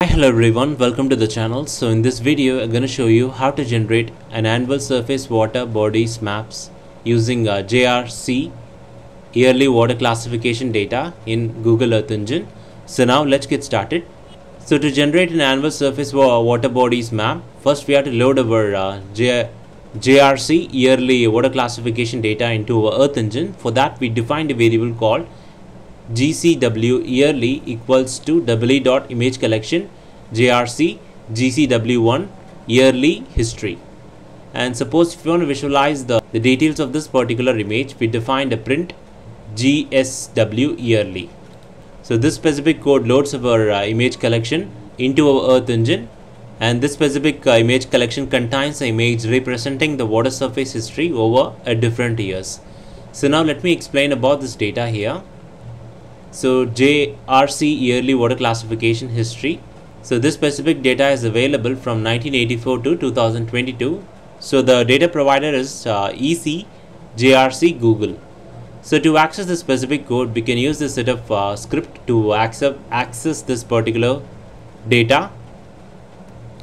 Hi, hello everyone, welcome to the channel. So in this video I'm going to show you how to generate an annual surface water bodies maps using JRC yearly water classification data in Google Earth Engine. So now let's get started. So to generate an annual surface water bodies map, first we have to load our JRC yearly water classification data into our Earth Engine. For that we defined a variable called GSW yearly equals to double e dot image collection JRC GSW1 yearly history. And suppose if you want to visualize the details of this particular image, we defined a print GSW yearly. So this specific code loads our image collection into our Earth Engine, and this specific image collection contains an image representing the water surface history over different years. So now let me explain about this data here. So JRC yearly water classification history. So this specific data is available from 1984 to 2022. So the data provider is EC JRC Google. So to access this specific code, we can use this set of script to access this particular data.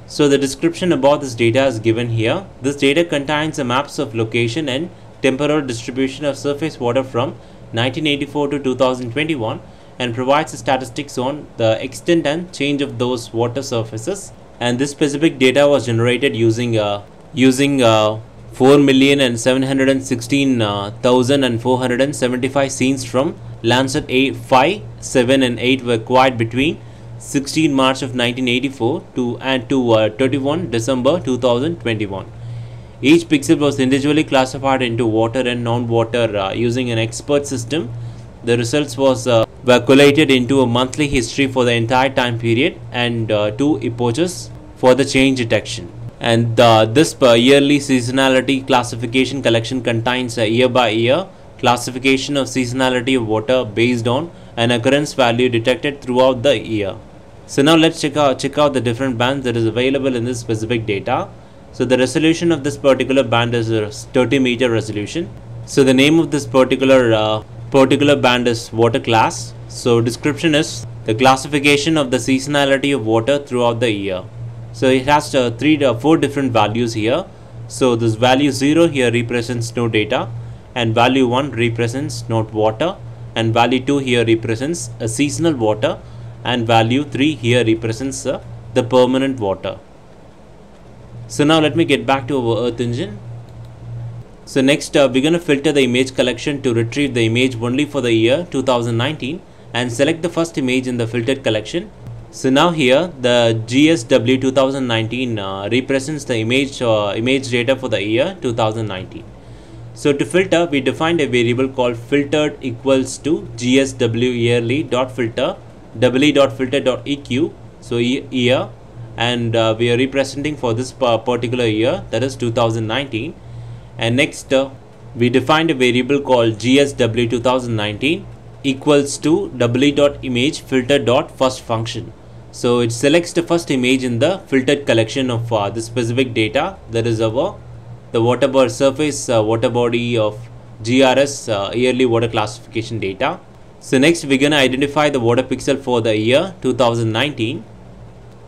So the description about this data is given here. This data contains the maps of location and temporal distribution of surface water from 1984 to 2021 and provides the statistics on the extent and change of those water surfaces. And this specific data was generated using 4,716,475 scenes from Landsat 5, 7 and 8 were acquired between 16 March of 1984 to 31 December 2021. Each pixel was individually classified into water and non-water using an expert system. The results were collated into a monthly history for the entire time period and two epochs for the change detection. And this yearly seasonality classification collection contains a year-by-year classification of seasonality of water based on an occurrence value detected throughout the year. So now let's check out the different bands that is available in this specific data. So the resolution of this particular band is a 30-meter resolution. So the name of this particular band is water class. So description is the classification of the seasonality of water throughout the year. So it has four different values here. So this value 0 here represents no data, and value 1 represents not water, and value 2 here represents a seasonal water, and value 3 here represents the permanent water. So now let me get back to our Earth Engine. So next we're going to filter the image collection to retrieve the image only for the year 2019 and select the first image in the filtered collection. So now here the GSW 2019 represents the image data for the year 2019. So to filter, we defined a variable called filtered equals to GSW yearly dot filter double e dot filter dot eq, so year. And we are representing for this particular year, that is 2019. And next we defined a variable called GSW 2019 equals to double e dot image filter dot first function. So it selects the first image in the filtered collection of the specific data, that is the water surface water body of GRS yearly water classification data. So next we're gonna identify the water pixel for the year 2019.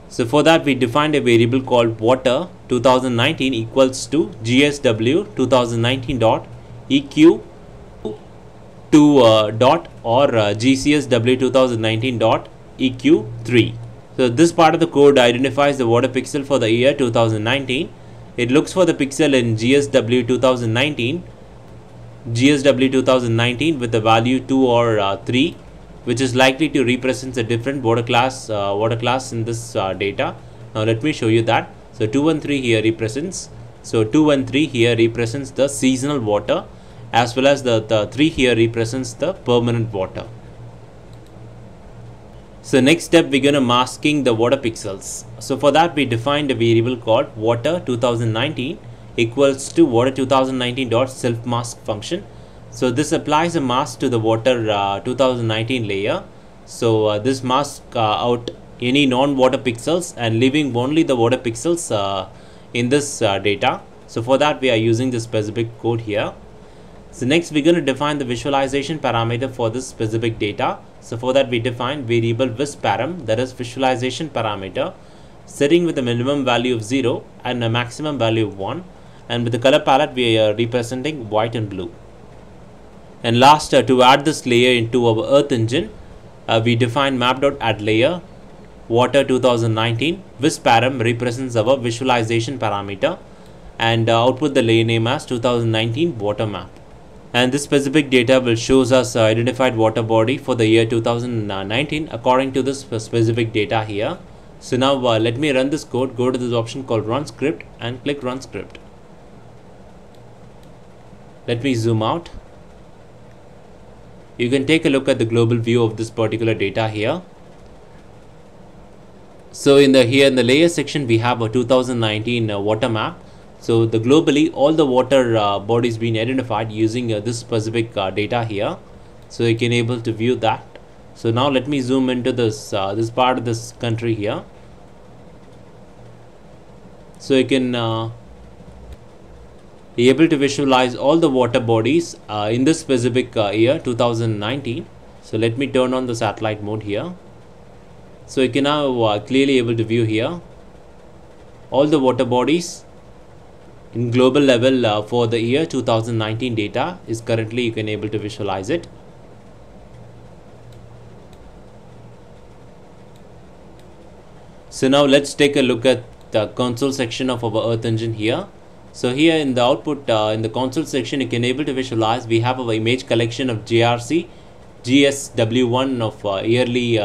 So for that we defined a variable called water 2019 equals to GSW 2019 dot EQ to dot or GCSW 2019 dot EQ3. So this part of the code identifies the water pixel for the year 2019. It looks for the pixel in GSW 2019 with the value 2 or 3, which is likely to represent a different water class in this data. Now let me show you that. So 2 and 3 here represents. So 2 and 3 here represents the seasonal water, as well as the 3 here represents the permanent water. So next step, we're gonna masking the water pixels. So for that we defined a variable called water 2019 equals to water 2019 dot self mask function. So this applies a mask to the water 2019 layer. So this masks out any non-water pixels and leaving only the water pixels in this data. So for that we are using this specific code here. So next we're going to define the visualization parameter for this specific data. So for that we define variable visparam, that is visualization parameter, setting with a minimum value of 0 and a maximum value of 1, and with the color palette we are representing white and blue. And last, to add this layer into our Earth Engine, we define map.addLayer water 2019. Visparam represents our visualization parameter, and output the layer name as 2019 water map. And this specific data will shows us identified water body for the year 2019 according to this specific data here. So now let me run this code. Go to this option called run script and click run script. Let me zoom out. You can take a look at the global view of this particular data here. So in the layer section we have a 2019 water map. So globally all the water bodies been identified using this specific data here. So you can able to view that. So now let me zoom into this part of this country here. So you can be able to visualize all the water bodies in this specific year 2019. So let me turn on the satellite mode here. So you can now clearly able to view here all the water bodies in global level for the year 2019 data is currently you can able to visualize it. So now let's take a look at the console section of our Earth Engine here. So here in the output in the console section you can able to visualize we have our image collection of JRC, GSW1 of yearly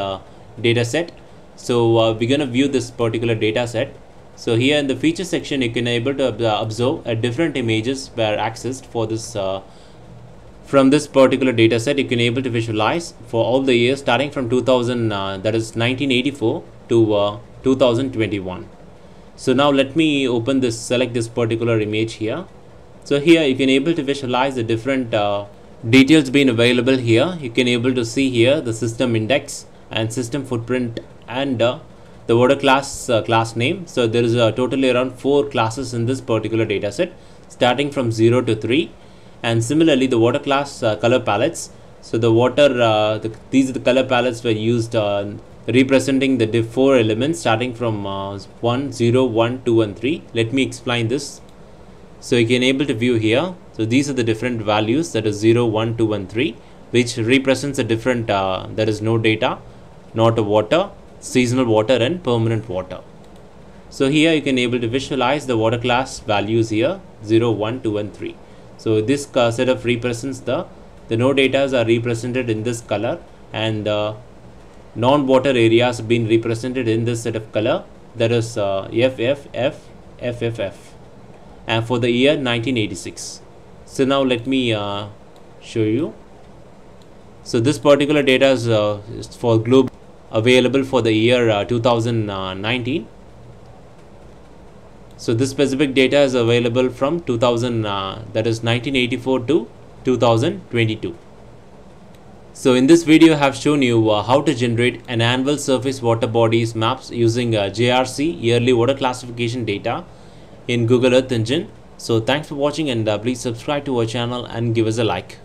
data set. So we're going to view this particular data set. So here in the feature section you can able to observe different images were accessed for this from this particular data set. You can able to visualize for all the years starting from 2000 that is 1984 to 2021. So now let me open this, select this particular image here. So here you can able to visualize the different details being available here. You can able to see here the system index and system footprint and the water class name. So there is totally around 4 classes in this particular data set starting from 0 to 3. And similarly the water class color palettes. So the water, these are the color palettes were used representing the div 4 elements starting from 1, 0, 1, 2 and 3. Let me explain this. So you can able to view here. So these are the different values, that is 0, 1, 2 and 3, which represents a different, there is no data, not a water, seasonal water and permanent water. So here you can able to visualize the water class values here 0, 1, 2 and 3. So this set of represents the no datas are represented in this color, and non-water areas been represented in this set of color, that is FFF, and for the year 1986. So now let me show you. So this particular data is for globe available for the year 2019. So this specific data is available from 2000 that is 1984 to 2022. So in this video I have shown you how to generate an annual surface water bodies maps using JRC yearly water classification data in Google Earth Engine. So thanks for watching, and please subscribe to our channel and give us a like.